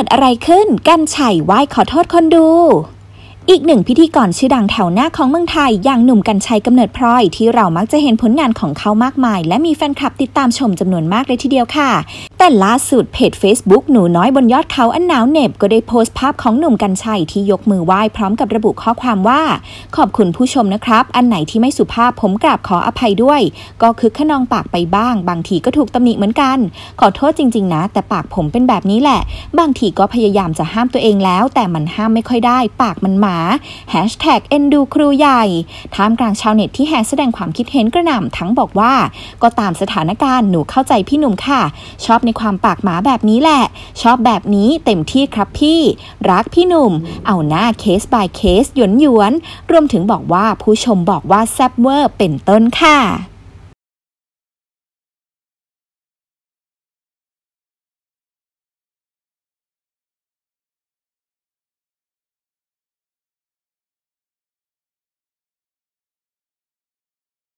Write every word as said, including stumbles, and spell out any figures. กิดอะไรขึ้นกันชัยไหว้ขอโทษคนดูอีกหนึ่งพิธีกรชื่อดังแถวหน้าของเมืองไทยอย่างหนุ่มกันชัยกำเนิดพลอยที่เรามักจะเห็นผลงานของเขามากมายและมีแฟนคลับติดตามชมจำนวนมากเลยทีเดียวค่ะแต่ล่าสุดเพจ Facebook หนูน้อยบนยอดเขาอันหนาวเหน็บก็ได้โพสต์ภาพของหนุ่มกันชัยที่ยกมือไหว้พร้อมกับระบุข้อความว่าขอบคุณผู้ชมนะครับอันไหนที่ไม่สุภาพผมกราบขออภัยด้วยก็คึกขนองปากไปบ้างบางทีก็ถูกตำหนิเหมือนกันขอโทษจริงๆนะแต่ปากผมเป็นแบบนี้แหละบางทีก็พยายามจะห้ามตัวเองแล้วแต่มันห้ามไม่ค่อยได้ปากมันหมาแฮชแท็กเอ็นดูครูใหญ่ท่ามกลางชาวเน็ตที่แห่แสดงความคิดเห็นกระหน่ำทั้งบอกว่าก็ตามสถานการณ์หนูเข้าใจพี่หนุ่มค่ะชอบในความปากหมาแบบนี้แหละชอบแบบนี้เต็มที่ครับพี่รักพี่หนุ่มเอาหน้าเคส by เคสหยวนๆรวมถึงบอกว่าผู้ชมบอกว่าแซ่บเวอร์เป็นต้นค่ะ